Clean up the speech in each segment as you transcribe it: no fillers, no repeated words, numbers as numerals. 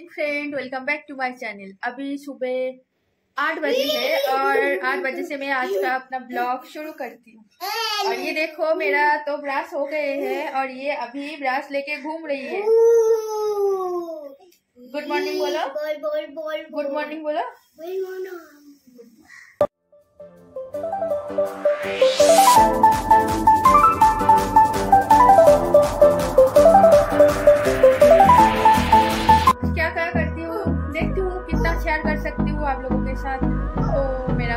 Morning friend, welcome back to my channel. अभी सुबह 8 बजे है और 8 बजे से मैं आज का अपना ब्लॉग शुरू करती हूँ। और ये देखो मेरा तो ब्रश हो गए हैं और ये अभी ब्रश लेके घूम रही है। गुड मॉर्निंग बोलो, गुड मॉर्निंग बोलो। शेयर कर सकती हूँ आप लोगों के साथ, तो मेरा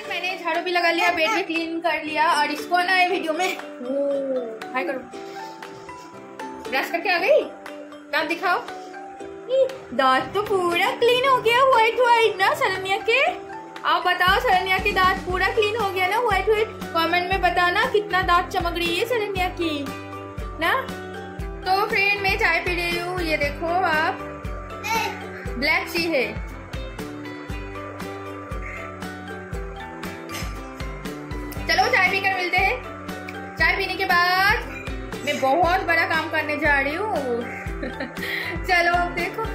मैंने झाड़ू भी लगा लिया, बेड भी क्लीन कर लिया और इसको ना ये वीडियो में हाय करो। ब्रश करके आ गई, दांत दिखाओ। दांत तो पूरा क्लीन हो गया, व्हाइट व्हाइट ना सरनिया के। आप बताओ सरनिया के दांत पूरा क्लीन हो गया ना, व्हाइट व्हाइट। कमेंट में बताना कितना दांत चमक रही है सरनिया की ना। तो फ्रेंड मैं चाय पी रही हूँ, ये देखो आप ब्लैक टी है। चलो चाय पीकर मिलते हैं। चाय पीने के बाद मैं बहुत बड़ा काम करने जा रही हूँ। चलो अब देखो।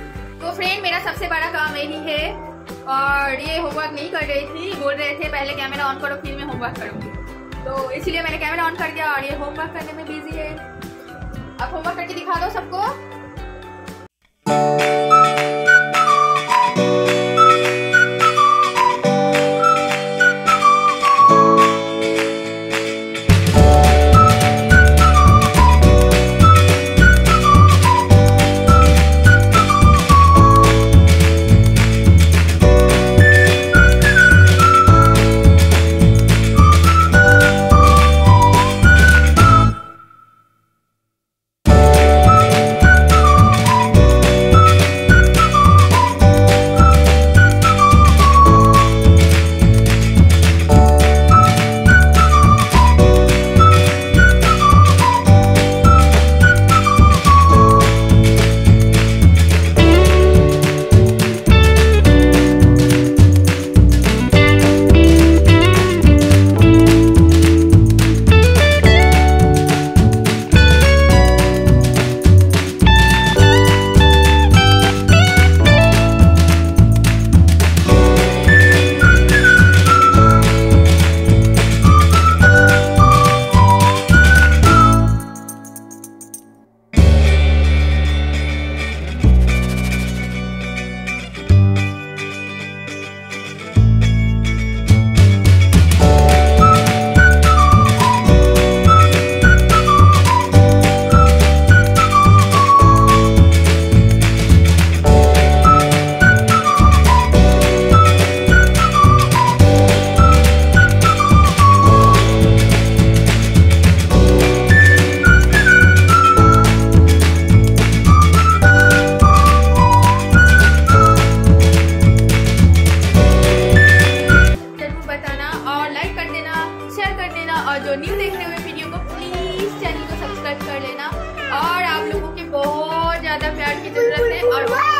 तो फ्रेंड मेरा सबसे बड़ा काम यही है और ये होमवर्क नहीं कर रही थी, बोल रहे थे पहले कैमरा ऑन करो फिर मैं होमवर्क करूँगी, तो इसलिए मैंने कैमरा ऑन कर दिया और ये होमवर्क करने में बिजी है। अब होमवर्क करके दिखा दो सबको। जरूरत है और